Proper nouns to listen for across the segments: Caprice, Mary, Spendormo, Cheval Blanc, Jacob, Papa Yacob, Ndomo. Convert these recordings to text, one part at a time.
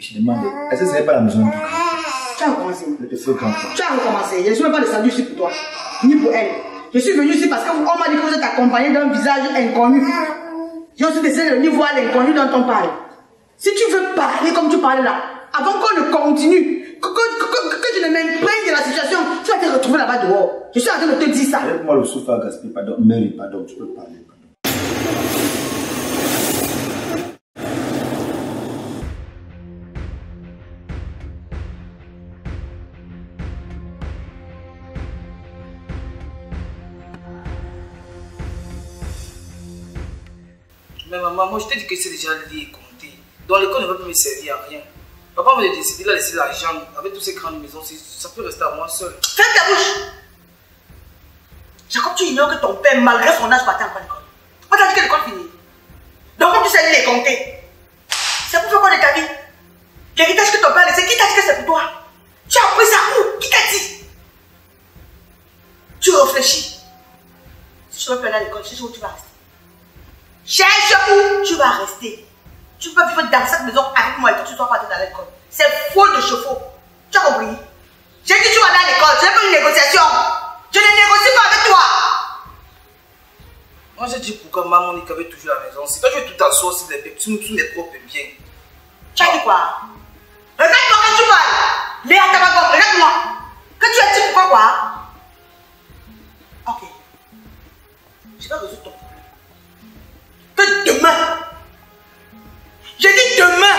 Je demande, est-ce que ce n'est pas la maison? Tu as recommencé. Tu as recommencé. Je ne suis même pas descendu ici pour toi, ni pour elle. Je suis venu ici parce qu'on m'a dit que vous êtes accompagné d'un visage inconnu. Je suis désolé de venir voir l'inconnu dans ton parler. Si tu veux parler comme tu parles là, avant qu'on ne continue, que tu ne m'imprègne de la situation, tu vas te retrouver là-bas dehors. Je suis en train de te dire ça. Moi le souffle à gaspiller, pardon, Mary, pardon, tu peux parler. Mais maman, moi je t'ai dit que c'est déjà la vie est comptée. Donc l'école ne va plus me servir à rien. Papa me l'a décidé, il a laissé l'argent avec toutes ces grandes maisons, ça peut rester à moi seul. Ferme ta bouche! Jacob, tu ignores que ton père, malgré son âge, partait en bonne école. On t'a dit que l'école finit. Donc comme tu sais, il est compté. C'est pour toi qu'on est ta vie. L'héritage que ton père a laissé, qui t'a dit que c'est pour toi? Tu as pris ça où? Qui t'a dit? Tu réfléchis. Si tu veux plus aller à l'école, je sais où tu vas rester. Cherche où tu vas rester. Tu peux vivre dans cette maison avec moi et que tu ne sois pas dans l'école. C'est faux de chauffe. Tu as compris? J'ai dit que tu vas aller à l'école. Ce n'est pas une négociation. Je ne négocie pas avec toi. Moi j'ai dit pourquoi maman Nick avait toujours la maison. C'est toi qui es tout en soi sur les propres biens. Tu as dit quoi? Regarde-moi quand tu parles. Léa, t'as pas compris. Regarde-moi. Que tu as dit pourquoi quoi? Ok. Je vais résoudre ton problème. Demain, j'ai dit demain,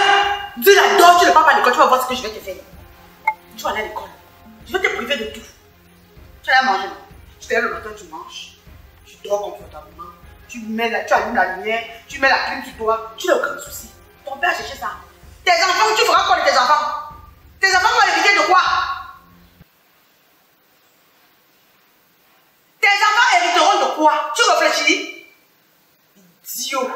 dis la dose, tu ne vas pas à l'école, tu vas voir ce que je vais te faire. Tu vas aller à l'école, je vais te priver de tout. Tu vas aller manger, tu te lèves le matin, tu manges, tu dors confortablement, tu allumes la lumière, tu mets la clim sur toi, tu n'as aucun souci. Ton père a cherché ça. Tes enfants, tu feras quoi de tes enfants? Tes enfants vont éviter de quoi? Tes enfants hériteront de quoi? Tu réfléchis? Idiot!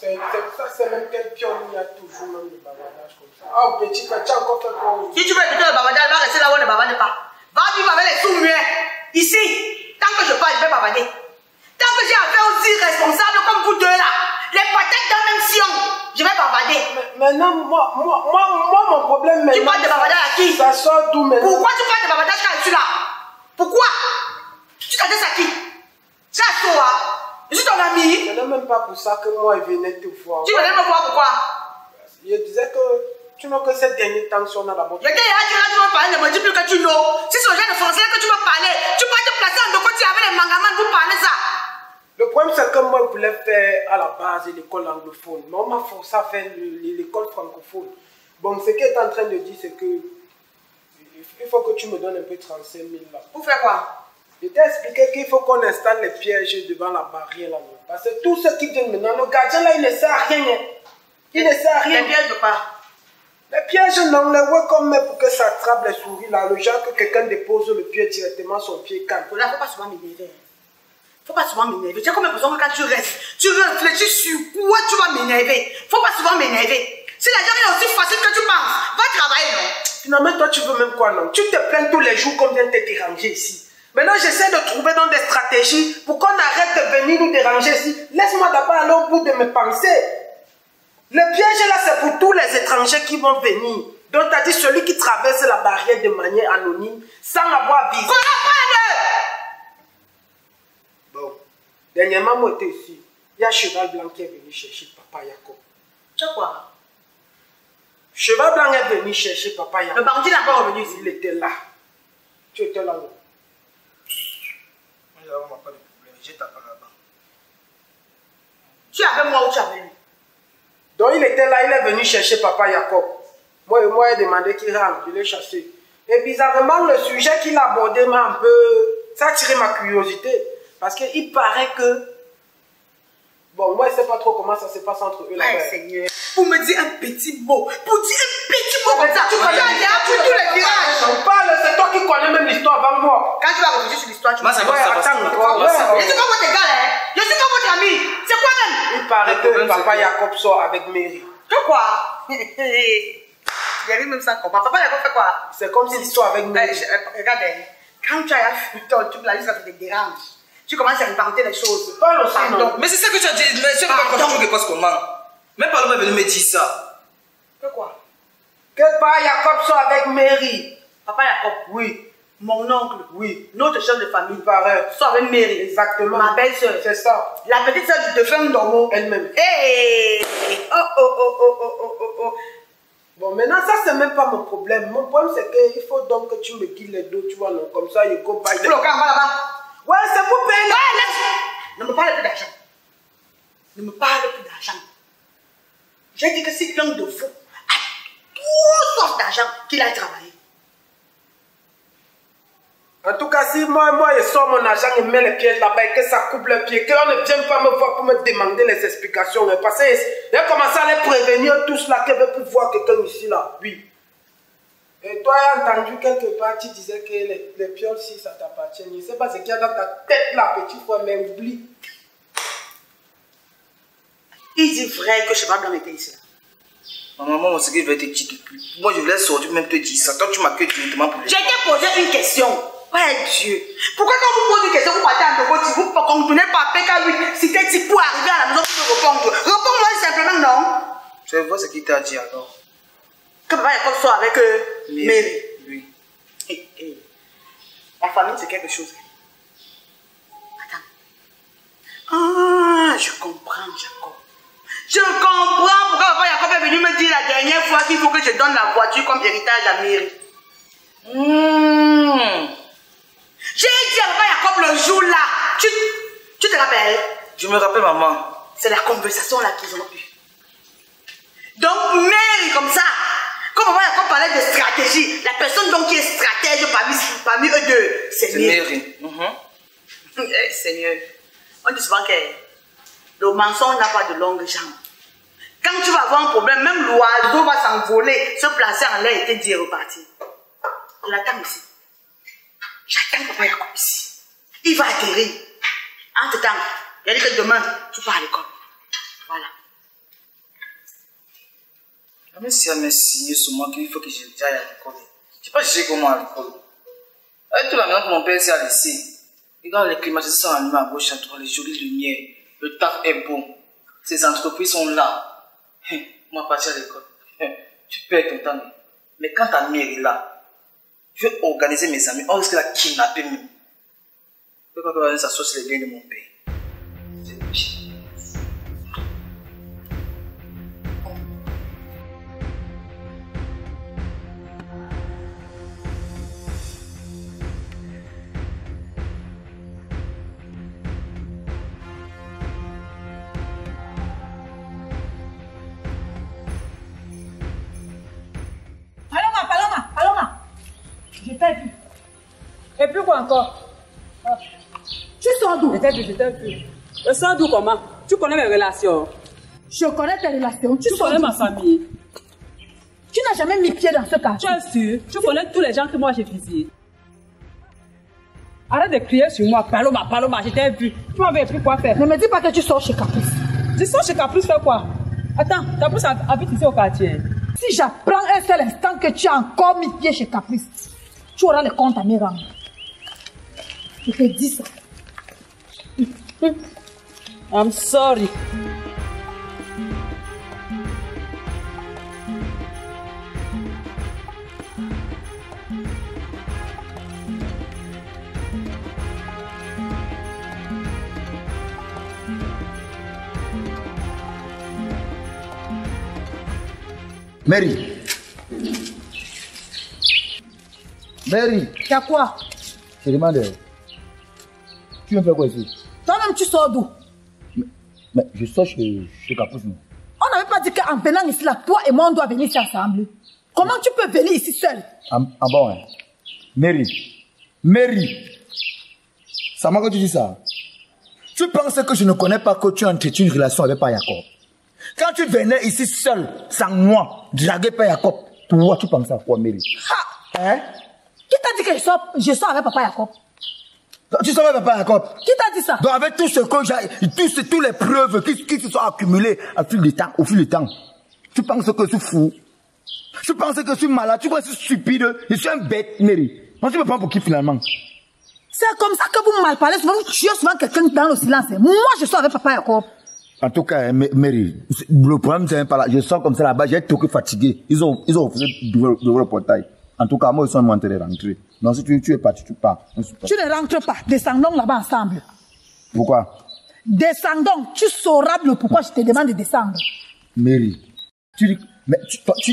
C'est même quel pion, il y a toujours même le bavardage comme ça. Ah, petit, tu as encore fait quoi? Si tu veux éviter le bavardage, va rester là où on ne bavarde pas. Va vivre avec les sous-muets. Ici, tant que je parle, je vais bavarder. Tant que j'ai affaire aussi responsable comme vous deux là, les patates dans même sion, je vais bavarder. Mais non, moi, mon problème maintenant. Tu parles de bavardage à qui? Ça sort d'où maintenant? Pourquoi tu parles de bavardage quand je suis là? Pourquoi? Tu t'adresses à qui? C'est à toi, hein? Je suis ton ami. Ce n'est même pas pour ça que moi, je venais te voir. Tu venais me voir pourquoi? Je disais que tu n'as que cette dernière tension dans la boîte. Le gars, tu vas me parler, ne me dis plus que tu n'as. Si c'est le genre de français que tu me parlais, tu peux te placer en deux côtés avec les mangamans pour parler ça. Le problème, c'est que moi, je voulais faire à la base l'école anglophone. Mais on m'a forcé à faire l'école francophone. Bon, ce qu'elle est en train de dire, c'est que il faut que tu me donnes un peu 35 000 là. Pour faire quoi? Je t'ai expliqué qu'il faut qu'on installe les pièges devant la barrière là-bas. Parce que tous ceux qui viennent maintenant, le gardien là, il ne sert à rien. Il ne sert à rien. Les pièges de pas. Les pièges, non, les voit qu'on met pour que ça attrape les souris là. Le genre que quelqu'un dépose le pied directement, son pied calme. Là, il ne faut pas souvent m'énerver. Faut pas souvent m'énerver. Tu as combien de besoin que quand tu réfléchis sur quoi tu vas m'énerver. Faut pas souvent m'énerver. Si la jambe est aussi facile que tu penses, va travailler, non? Finalement, toi, tu veux même quoi, non? Tu te plains tous les jours qu'on vient te déranger ici. Maintenant, j'essaie de trouver dans des stratégies pour qu'on arrête de venir nous déranger ici. Laisse-moi d'abord aller au bout de mes pensées. Le piège là, c'est pour tous les étrangers qui vont venir. Donc, t'as dit celui qui traverse la barrière de manière anonyme, sans avoir visé. Bon, dernièrement, moi, j'étais ici. Il y a Cheval Blanc qui est venu chercher Papa Yacob. Tu sais quoi? Cheval Blanc est venu chercher Papa Yacob. Le bandit n'a pas revenu ici. Il était là. Tu étais là, non? Là, on n'a pas de problème, j'ai ta part là-bas. Tu avais moi ou tu avais lui? Donc il était là, il est venu chercher Papa Yacob. Moi, il demandait qu'il rentre, je l'ai chassé. Et bizarrement, le sujet qu'il abordait m'a un peu. Ça a attiré ma curiosité. Parce qu'il paraît que. Bon, moi, je ne sais pas trop comment ça se passe entre eux là-bas. Seigneur, pour me dire un petit mot, comme ça, tu connais tous les virages. On parle, c'est toi qui connais même l'histoire avant moi. Quand tu vas revenir sur l'histoire, tu vas savoir. Je suis comme votre gars, hein. Je suis comme votre ami. C'est quoi même? Il paraît que Papa Yacob sort avec Mary. Tu quoi? Il y avait même ça comment? Papa Yacob fait quoi? C'est comme s'il sort avec Mary. Regarde, quand tu as fait ton truc là, ça te dérange. Tu commences à inventer les choses. Parle aussi, non? Mais c'est ça que tu as dit. Mais je ne sais pas comment tu penses comment. Même pas le mec venu me dire ça. Pourquoi? Papa Yacob soit avec Mary. Papa Yacob, oui. Mon oncle, oui. Notre chef de famille, soit avec Mary. Exactement. Ma belle-sœur. C'est ça. La petite sœur de femme d'Ormeau elle-même. Hé! Hey! Oh. Bon, maintenant, ça, c'est même pas mon problème. Mon problème, c'est qu'il faut donc que tu me guides les dos, tu vois, non? Comme ça, il go by. Le gars, va là-bas. Ouais, c'est pour payer. Ouais, ne me parle plus d'argent. Ne me parle plus d'argent. J'ai dit que si l'homme de fou a tout sorte d'argent qu'il a travaillé. En tout cas, si moi je sors mon argent et mets les pieds là-bas et que ça coupe les pieds, qu'on ne vienne pas me voir pour me demander les explications. Parce que j'ai commencé à les prévenir tous là, qu'elle veut plus voir quelqu'un ici là. Oui. Et toi, j'ai entendu quelque part, tu disais que les pieds aussi, ça t'appartient. Je ne sais pas ce qu'il y a dans ta tête là, petit frère, mais oublie. Il dit vrai que Cheval Blanc était ici là. Maman, moi, ce que je vais te dire depuis. Moi, je voulais sortir même te dire ça. Toi, tu m'accueilles directement pour les. J'ai été posé une question. Ouais, Dieu. Pourquoi quand vous posez une question, vous partez en Togo, vous ne comprenez pas PK8, c'était type pour arriver à la maison pour répondre. Réponds-moi simplement, non? Je vais voir ce qu'il t'a dit alors. Que Papa Yacob soit avec Mary. Oui. Hey. La famille, c'est quelque chose. Attends. Ah, je comprends, Jacob. Je comprends pourquoi Papa Yacob est venu me dire la dernière fois qu'il faut que je donne la voiture comme héritage à Mary. J'ai dit à Papa Yacob le jour là, tu te rappelles? Je me rappelle, maman. C'est la conversation là qu'ils ont eue. Donc Mary comme ça, quand Papa Yacob parlait de stratégie, la personne donc qui est stratège parmi eux deux, c'est Mary. Seigneur, on dit souvent que le mensonge n'a pas de longues jambes. Quand tu vas avoir un problème, même l'oiseau va s'envoler, se placer en l'air et te dire repartir. On l'attend ici. J'attends Papa Yacob ici. Il va atterrir. Entre temps, il a dit que demain, tu pars à l'école. Voilà. Même si elle m'a signé sur moi qu'il faut que j'aille à l'école. Je ne sais pas si j'ai comment à l'école. Avec toute la maison que mon père s'est laissée. Et quand les climatisations sont allumées à gauche, à droite, les jolies lumières, le taf est bon. Ces entreprises sont là. Moi, partir à l'école. Tu perds ton temps. Mais quand ta mère est là, je vais organiser mes amis, on risque de la kidnapper même. Je ne peux pas donner sa sauce les biens de mon père. C'est lui. Encore. Ah. Tu sors d'où? Je t'ai vu. Je sors d'où comment? Tu connais mes relations. Je connais tes relations. Tu connais ma famille. Tu n'as jamais mis pied dans ce quartier. Bien sûr. Tu connais tous les gens que moi j'ai visés. Arrête de crier sur moi. Paloma, je t'ai vu. Tu m'avais pris quoi faire. Ne me dis pas que tu sors chez Caprice. Tu sors chez Caprice, fais quoi? Attends, Caprice habite ici au quartier. Si j'apprends un seul instant que tu as encore mis pied chez Caprice, tu auras le compte à mes rangs. Je te dis ça. I'm sorry. Mary. T'as quoi? Je demande. Tu veux faire quoi ici? Toi-même, tu sors d'où? Mais je sors chez Caprice, non? On n'avait pas dit qu'en venant ici, là, toi et moi, on doit venir ici ensemble. Comment tu peux venir ici seul? En bon, hein? Mary! Ça m'a quand tu dis ça. Tu penses que je ne connais pas que tu entretiens une relation avec Papa Yacob. Quand tu venais ici seul, sans moi, draguer Papa Yacob, toi, tu pensais à quoi, Mary? Ha! Hein? Qui t'a dit que je sors avec Papa Yacob? Tu savais, Papa Yacob? Qui t'a dit ça? Donc, avec tout ce que j'ai, toutes les preuves qui se sont accumulées au fil du temps, tu penses que je suis fou? Tu penses que je suis malade? Tu penses que je suis stupide? Je suis un bête, Mary. Moi, tu me prends pour qui, finalement? C'est comme ça que vous me malparlez souvent, vous tuez souvent quelqu'un dans le silence. Moi, je suis avec Papa Yacob. En tout cas, Mary, le problème, c'est pas là. Je sors comme ça là-bas, j'ai tout fatigué. Ils ont refusé d'ouvrir le portail. En tout cas, moi, ils sont montés rentrer. Non, si tu es parti, tu pars. Tu ne rentres pas. Descendons là-bas ensemble. Pourquoi? Descendons. Tu sauras le pourquoi je te demande de descendre. Mary, tu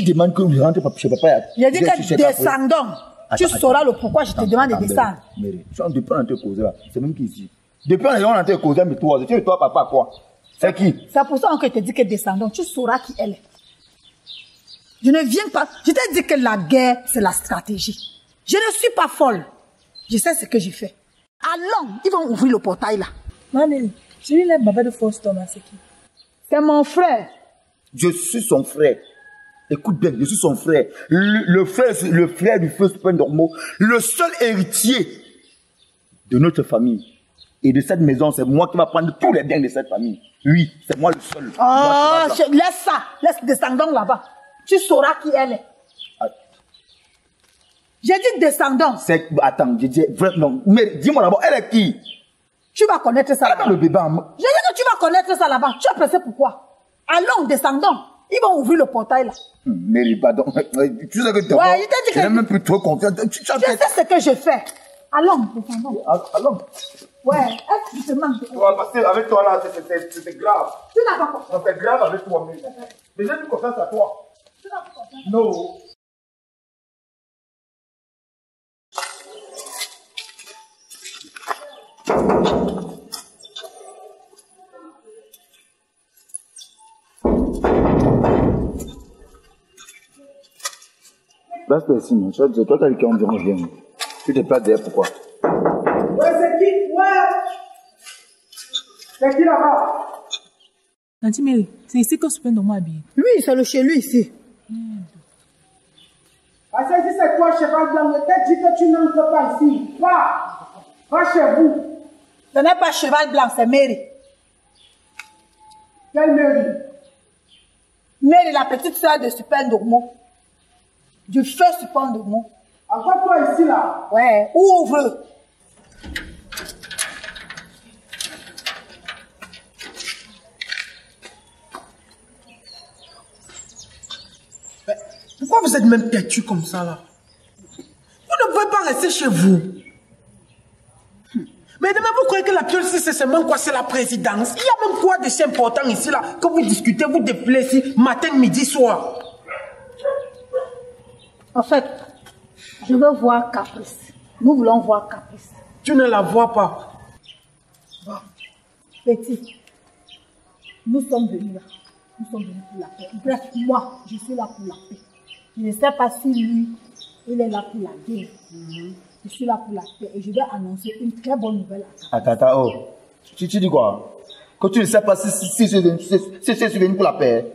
demandes que je rentre chez papa. J'ai dit que descendons. Tu sauras le pourquoi je te demande de descendre. Mary, tu en dépends de tes causes là. C'est même qu'ici. Depuis on a été causé, mais toi, tu es toi, papa, quoi? C'est qui? C'est pour ça que je te dis que descendons, tu sauras qui elle est. Je ne viens pas. Je t'ai dit que la guerre, c'est la stratégie. Je ne suis pas folle. Je sais ce que j'ai fait. Allons, ils vont ouvrir le portail là. Maman, celui-là, baba de force, Thomas, c'est qui? C'est mon frère. Je suis son frère. Écoute bien, je suis son frère. Le frère du feu Spendormo, le seul héritier de notre famille. Et de cette maison, c'est moi qui va prendre tous les biens de cette famille. Oui, c'est moi le seul. Ah, oh, laisse ça. Laisse descendons là-bas. Tu sauras qui elle est. Ah. J'ai dit descendons. Attends, j'ai dit... Non, mais dis-moi d'abord, elle est qui? Tu vas connaître ça là-bas. Le bébé en moi. J'ai dit que tu vas connaître ça là-bas. Tu as pressé pourquoi? Allons, descendons. Ils vont ouvrir le portail là. Mary, pardon. Tu sais que tu n'es même plus trop confiant. Tu sais ce que je fais. Allons, descendons. Allons. Ouais, est-ce que je te manque de... Parce avec toi là, c'était grave. Tu n'as pas confiance. C'était grave avec toi, mais... Déjà, tu confiance à toi. Tu n'as pas confiance. Non. Reste ici, non. C'est toi qui as le cœur environ bien. Tu t'es pas derrière, pourquoi? Ouais, c'est qui? Ouais! C'est qui là-bas? Nanti Mary, c'est ici que Spendormo habite. Oui, c'est le chez lui ici. Parce que si c'est toi, Cheval Blanc, je t'ai dit que tu n'entres pas ici. Va chez vous. Ce n'est pas Cheval Blanc, c'est Mary. Quelle Mary? Mary, la petite soeur de Spendormo. Du feu Spendormo. Encore toi ici là? Ouais, ouvre! Pourquoi vous êtes même têtu comme ça là? Vous ne pouvez pas rester chez vous. Mais demain vous croyez que la piole c'est seulement quoi? C'est la présidence. Il y a même quoi de si important ici là que vous discutez, vous déplaît ici matin, midi, soir. En fait, je veux voir Caprice. Nous voulons voir Caprice. Tu ne la vois pas. Bon. Petit, nous sommes venus là. Nous sommes venus pour la paix. Bref, moi, je suis là pour la paix. Je ne sais pas si lui, il est là pour la guerre. Je suis là pour la paix et je vais annoncer une très bonne nouvelle à toi. Attends, oh. Tu dis quoi? Que tu ne sais pas si je suis venu pour la paix.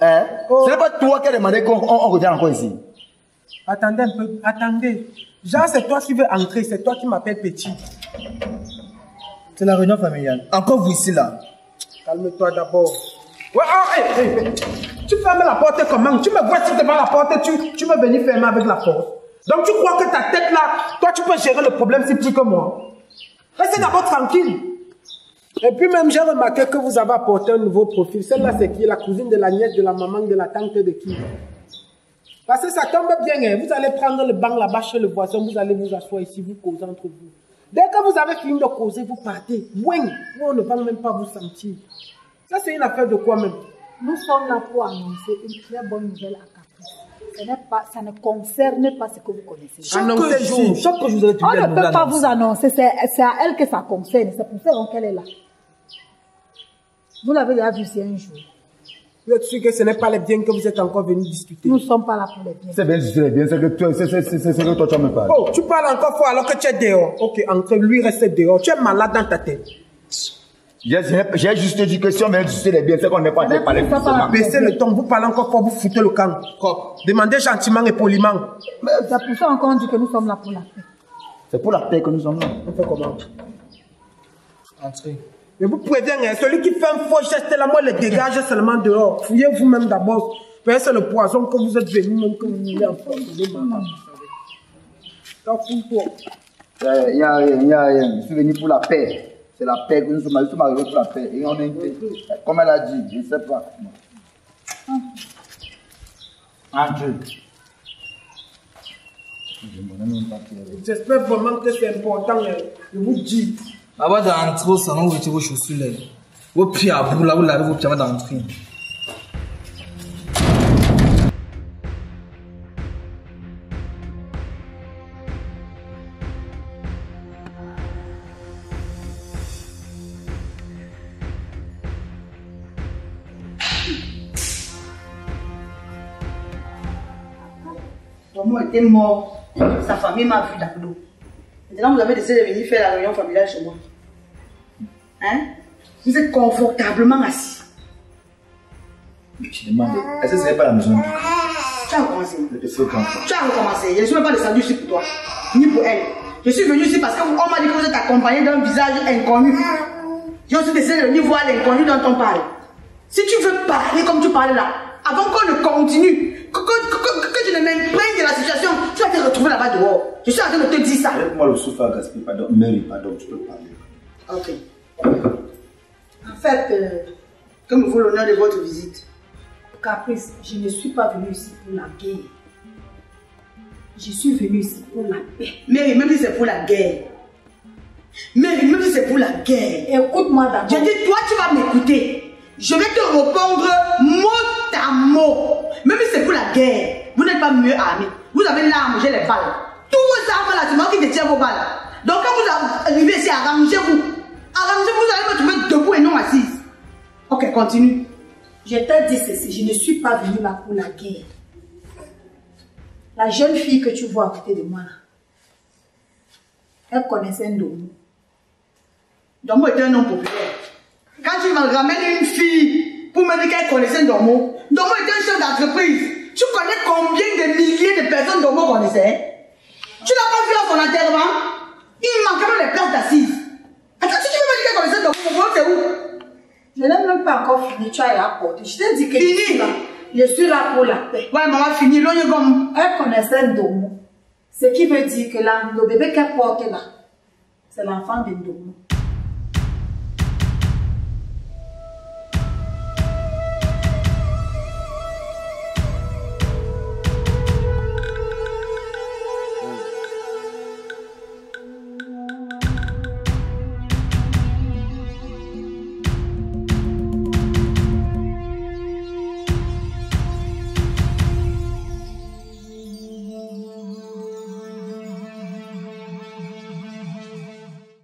Hein? Oh. Ce n'est pas toi qui as demandé qu'on revienne encore ici. Attendez un peu, attendez. Jean, c'est toi qui veux entrer, c'est toi qui m'appelles petit. C'est la réunion familiale. Encore vous ici là. Calme-toi d'abord. Ouais, oh, hey. Tu fermes la porte comment? Tu me vois si devant la porte, tu me venir fermer avec la force. Donc tu crois que ta tête là, toi tu peux gérer le problème si petit que moi. Restez d'abord tranquille. Et puis même j'ai remarqué que vous avez apporté un nouveau profil. Celle-là c'est qui? La cousine de la nièce, de la maman, de la tante de qui? Parce que ça tombe bien, hein. Vous allez prendre le banc là-bas chez le voisin, vous allez vous asseoir ici, vous causez entre vous. Dès que vous avez fini de causer, vous partez. Oui, nous on ne va même pas vous sentir. Ça c'est une affaire de quoi même? Nous sommes là pour annoncer une très bonne nouvelle à Caprice. Ça ne concerne pas ce que vous connaissez. Chaque jour, on ne peut pas vous annoncer, c'est à elle que ça concerne, c'est pour ça qu'elle est là. Vous l'avez déjà vu, c'est un jour. Vous êtes sûr que ce n'est pas les biens que vous êtes encore venus discuter? Nous ne sommes pas là pour les biens. C'est bien, c'est les biens, c'est que toi tu me parles. Oh, tu parles encore fort alors que tu es dehors. Ok, entre lui, reste dehors. Tu es malade dans ta tête. J'ai juste dit que si on veut discuter les biens, c'est qu'on n'est pas allé parler. Baissez le ton, vous parlez encore fort, vous foutez le camp. Demandez gentiment et poliment. C'est pour ça encore on dit que nous sommes là pour la paix. C'est pour la paix que nous sommes là. On fait comment? Entrez. Mais vous prévenez, celui qui fait un faux geste là, moi le dégage seulement dehors. Fouillez vous-même d'abord. Parce que c'est le poison que vous êtes venu, même que vous voulez en faire. T'en fous toi. Je suis venu pour la paix. C'est la paix que nous sommes arrivés pour la paix. Et on a été, comme elle a dit, je ne sais pas. En Dieu. J'espère vraiment que c'est important de vous dire. Avant d'entrer au salon, vous retirez vos chaussures. Vos pieds à bout, là, vous lavez vos pieds avant d'entrer. Maman était mort, sa famille m'a vu dans l'eau. Maintenant, vous avez décidé de venir faire la réunion familiale chez moi. Hein? Vous êtes confortablement assis. Mais tu demandes, est-ce que ce n'est pas la maison? Tu as recommencé. Tu as recommencé. Je ne suis même pas descendu ici pour toi, ni pour elle. Je suis venu ici parce qu'on m'a dit que vous êtes accompagné d'un visage inconnu. Je suis décidé de venir voir l'inconnu dont on parle. Si tu veux parler comme tu parles là, avant qu'on ne continue, que je ne m'imprègne de la situation, tu vas te retrouver là-bas dehors. Je suis en train de te dire ça. Moi le souffle à gaspiller, pardon, Mary, pardon, tu peux parler. Ok. En fait, que me vaut l'honneur de votre visite? Caprice, je ne suis pas venue ici pour la guerre. Je suis venue ici pour la paix. Mary, même si c'est pour la guerre. Mary, même si c'est pour la guerre. Écoute-moi d'abord. J'ai dit, toi, tu vas m'écouter. Je vais te répondre mot à mot. Même si c'est pour la guerre, vous n'êtes pas mieux armés. Vous avez l'arme, j'ai les balles. Tous vos armes là, c'est moi qui détiens vos balles. Donc quand vous arrivez ici, arrangez-vous. Arrangez-vous, vous allez me trouver debout et non assise. Ok, continue. Je t'ai dit ceci, je ne suis pas venue là pour la guerre. La jeune fille que tu vois à côté de moi, elle connaissait Ndomo. Ndomo était un homme populaire. Quand tu me ramènes une fille pour me dire qu'elle connaissait Ndomo, Ndomo était un chef d'entreprise. Tu connais combien de milliers de personnes Ndomo connaissait? Tu n'as pas vu à son enterrement? Il manquait même les places d'assises. Attends, si tu veux me dire qu'elle connaissait Ndomo, c'est où? Je n'ai même pas encore fini, tu as la porte. Je t'ai dit que fini. Je suis là pour la paix. Ouais, maman, fini. Elle connaissait Ndomo. Ce qui veut dire que là, le bébé qu'elle porte là, c'est l'enfant de Ndomo.